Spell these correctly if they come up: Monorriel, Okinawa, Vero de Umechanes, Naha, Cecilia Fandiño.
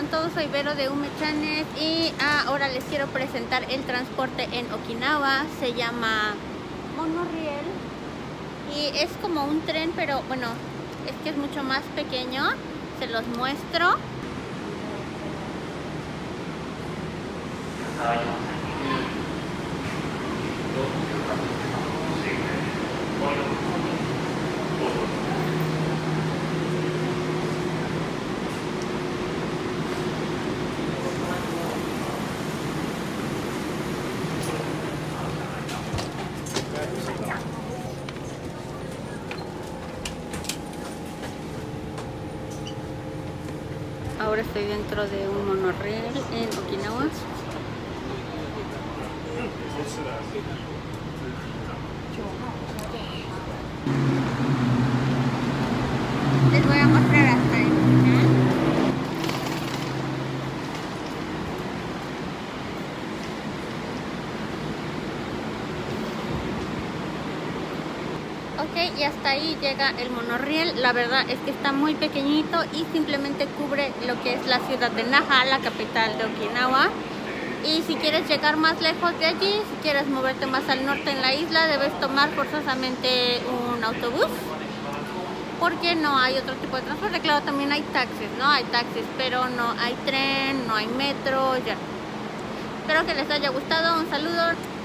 están todos? Soy Vero de Umechanes y ahora les quiero presentar el transporte en Okinawa. Se llama Monorriel y es como un tren, pero bueno, es que es mucho más pequeño. Se los muestro. Ahora estoy dentro de un monorriel en Okinawa. Les voy a mostrar hasta el final. Ok, y hasta ahí llega el monorriel. La verdad es que está muy pequeñito y simplemente cubre lo que es la ciudad de Naha, la capital de Okinawa. Y si quieres llegar más lejos de allí, si quieres moverte más al norte en la isla, debes tomar forzosamente un autobús, porque no hay otro tipo de transporte. Claro, también hay taxis, ¿no? Hay taxis, pero no hay tren, no hay metro, ya. Espero que les haya gustado. Un saludo.